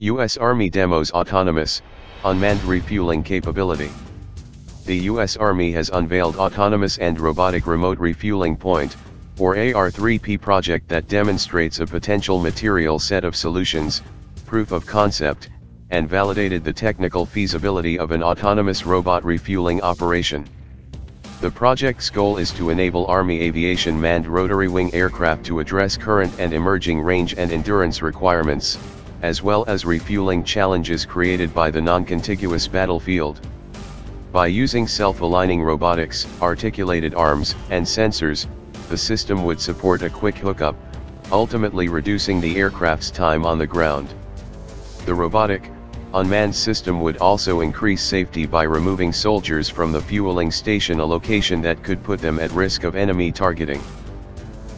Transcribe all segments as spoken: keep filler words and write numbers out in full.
U S Army demos autonomous, unmanned refueling capability. The U S Army has unveiled Autonomous and Robotic Remote Refueling Point, or A R three P project that demonstrates a potential material set of solutions, proof of concept, and validated the technical feasibility of an autonomous robot refueling operation. The project's goal is to enable Army aviation manned rotary wing aircraft to address current and emerging range and endurance requirements, as well as refueling challenges created by the non-contiguous battlefield. By using self-aligning robotics, articulated arms, and sensors, the system would support a quick hookup, ultimately reducing the aircraft's time on the ground. The robotic, unmanned system would also increase safety by removing soldiers from the fueling station, a location that could put them at risk of enemy targeting.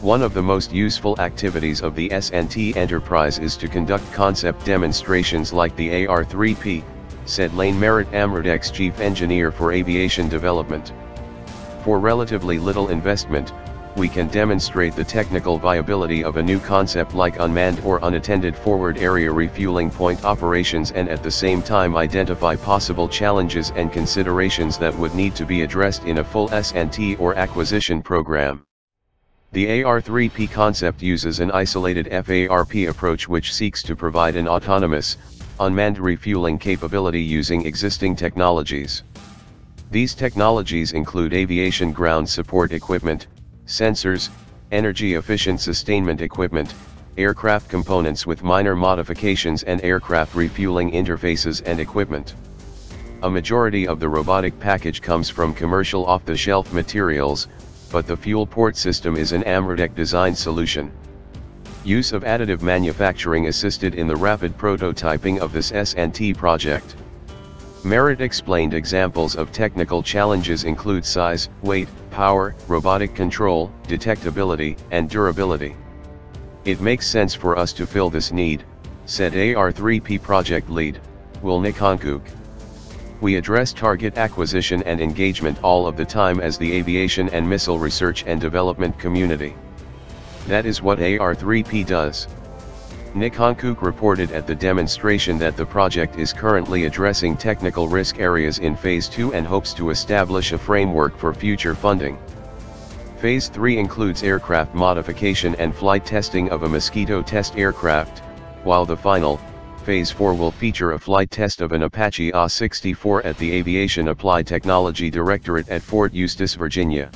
One of the most useful activities of the S and T enterprise is to conduct concept demonstrations like the A R three P, said Lane Merritt, AMRDEC's Chief Engineer for Aviation Development. For relatively little investment, we can demonstrate the technical viability of a new concept like unmanned or unattended forward area refueling point operations, and at the same time identify possible challenges and considerations that would need to be addressed in a full S and T or acquisition program. The A R three P concept uses an isolated FARP approach which seeks to provide an autonomous, unmanned refueling capability using existing technologies. These technologies include aviation ground support equipment, sensors, energy-efficient sustainment equipment, aircraft components with minor modifications, and aircraft refueling interfaces and equipment. A majority of the robotic package comes from commercial off-the-shelf materials, but the fuel port system is an AMRDEC design solution. Use of additive manufacturing assisted in the rapid prototyping of this S and T project. Merritt explained examples of technical challenges include size, weight, power, robotic control, detectability, and durability. It makes sense for us to fill this need, said A R three P project lead, Will Nikonchuk. We address target acquisition and engagement all of the time as the aviation and missile research and development community. That is what A R three P does. Nick Hankook reported at the demonstration that the project is currently addressing technical risk areas in Phase two and hopes to establish a framework for future funding. Phase three includes aircraft modification and flight testing of a Mosquito test aircraft, while the final, Phase four will feature a flight test of an Apache A sixty-four at the Aviation Applied Technology Directorate at Fort Eustis, Virginia.